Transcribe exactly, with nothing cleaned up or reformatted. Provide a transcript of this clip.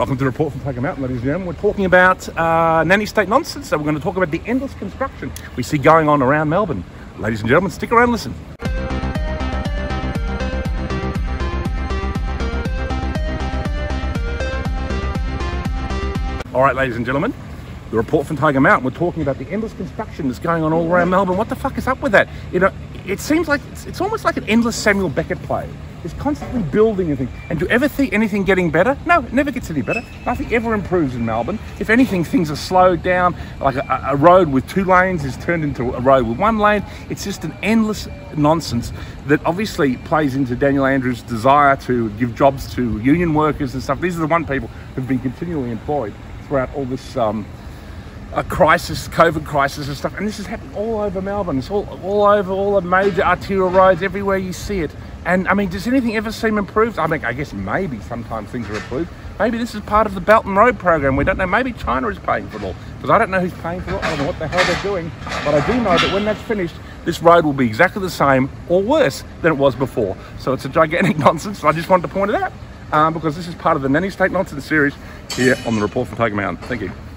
Welcome to The Report from Tiger Mountain, ladies and gentlemen. We're talking about uh, Nanny State Nonsense, so we're going to talk about the endless construction we see going on around Melbourne. Ladies and gentlemen, stick around and listen. All right, ladies and gentlemen, The Report from Tiger Mountain. We're talking about the endless construction that's going on all around Melbourne. What the fuck is up with that? You know, it seems like it's, it's almost like an endless Samuel Beckett play. It's constantly building and things. And do you ever see anything getting better? No, it never gets any better. Nothing ever improves in Melbourne. If anything, things are slowed down. Like a, a road with two lanes is turned into a road with one lane. It's just an endless nonsense that obviously plays into Daniel Andrews' desire to give jobs to union workers and stuff. These are the one people who've been continually employed throughout all this um, a crisis, COVID crisis and stuff. And this has happened all over Melbourne. It's all, all over, all the major arterial roads, everywhere you see it. And I mean, does anything ever seem improved? I mean, I guess maybe sometimes things are improved. Maybe this is part of the Belt and Road program. We don't know. Maybe China is paying for it all, because I don't know who's paying for it. I don't know what the hell they're doing. But I do know that when that's finished, this road will be exactly the same or worse than it was before. So it's a gigantic nonsense. I just wanted to point it out um, because this is part of the Nanny State Nonsense series here on The Report from Tiger Mountain. Thank you.